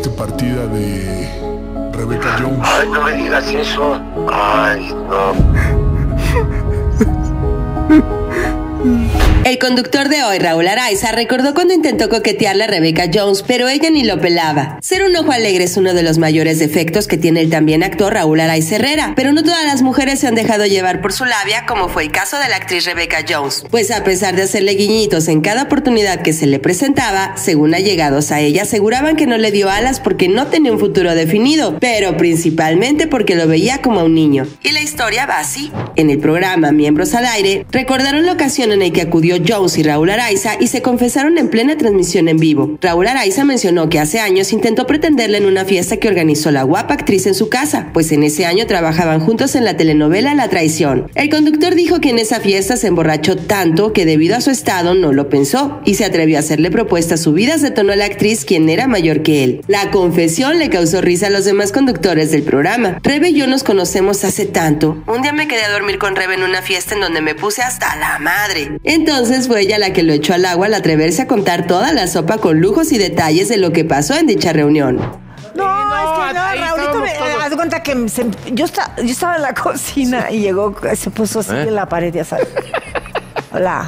triste partida de Rebecca Jones. Ay, no me digas eso. Ay, no. El conductor de hoy, Raúl Araiza, recordó cuando intentó coquetearle a Rebecca Jones, pero ella ni lo pelaba. Ser un ojo alegre es uno de los mayores defectos que tiene el también actor Raúl Araiza Herrera, pero no todas las mujeres se han dejado llevar por su labia, como fue el caso de la actriz Rebecca Jones, pues a pesar de hacerle guiñitos en cada oportunidad que se le presentaba, según allegados a ella aseguraban que no le dio alas porque no tenía un futuro definido, pero principalmente porque lo veía como a un niño. Y la historia va así. En el programa Miembros al Aire, recordaron la ocasión en la que acudió Jones y Raúl Araiza y se confesaron en plena transmisión en vivo. Raúl Araiza mencionó que hace años intentó pretenderla en una fiesta que organizó la guapa actriz en su casa, pues en ese año trabajaban juntos en la telenovela La Traición. El conductor dijo que en esa fiesta se emborrachó tanto que debido a su estado no lo pensó y se atrevió a hacerle propuestas subidas de tono a la actriz, quien era mayor que él. La confesión le causó risa a los demás conductores del programa. Rebe y yo nos conocemos hace tanto. Un día me quedé a dormir con Rebe en una fiesta en donde me puse hasta la madre. Entonces fue ella la que lo echó al agua al atreverse a contar toda la sopa con lujos y detalles de lo que pasó en dicha reunión. No, es que no, Raúlito, haz de cuenta que yo estaba en la cocina, sí, y llegó, se puso así en la pared, ya sabes. Hola.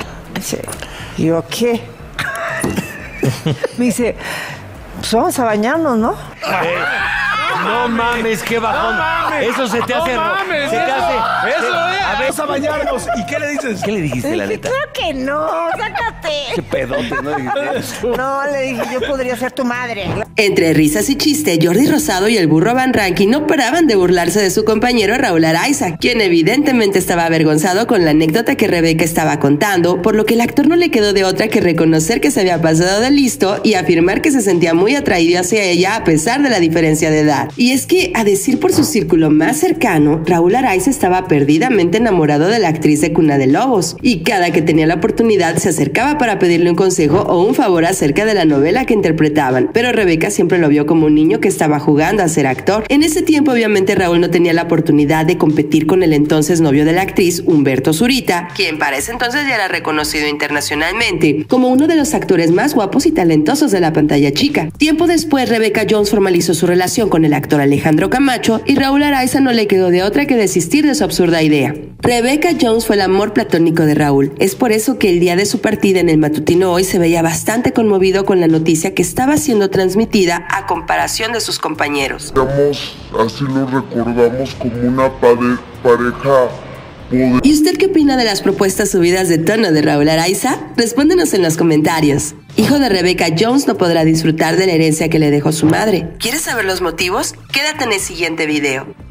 Y yo, ¿qué? Me dice, pues vamos a bañarnos, ¿no? No mames, qué bajón. No mames, eso se te hace. No mames, eso es. A ver, vamos a bañarnos. ¿Y qué le dices? ¿Qué le dijiste, la neta? Claro que no, sácate. Qué pedote, ¿no? No, le dije, yo podría ser tu madre. Entre risas y chiste, Jordi Rosado y el burro Van Ranke no paraban de burlarse de su compañero Raúl Araiza, quien evidentemente estaba avergonzado con la anécdota que Rebecca estaba contando, por lo que el actor no le quedó de otra que reconocer que se había pasado de listo y afirmar que se sentía muy atraído hacia ella a pesar de la diferencia de edad. Y es que, a decir por su círculo más cercano, Raúl Araiza estaba perdidamente enamorado de la actriz de Cuna de Lobos, y cada que tenía la oportunidad se acercaba para pedirle un consejo o un favor acerca de la novela que interpretaban, pero Rebecca siempre lo vio como un niño que estaba jugando a ser actor. En ese tiempo, obviamente, Raúl no tenía la oportunidad de competir con el entonces novio de la actriz, Humberto Zurita, quien para ese entonces ya era reconocido internacionalmente como uno de los actores más guapos y talentosos de la pantalla chica. Tiempo después, Rebecca Jones formalizó su relación con el actor Alejandro Camacho y Raúl Araiza no le quedó de otra que desistir de su absurda idea. Rebecca Jones fue el amor platónico de Raúl. Es por eso que el día de su partida en el matutino Hoy se veía bastante conmovido con la noticia que estaba siendo transmitida a comparación de sus compañeros. Así lo recordamos como una pareja. ¿Y usted qué opina de las propuestas subidas de tono de Raúl Araiza? Respóndenos en los comentarios. Hijo de Rebecca Jones no podrá disfrutar de la herencia que le dejó su madre. ¿Quieres saber los motivos? Quédate en el siguiente video.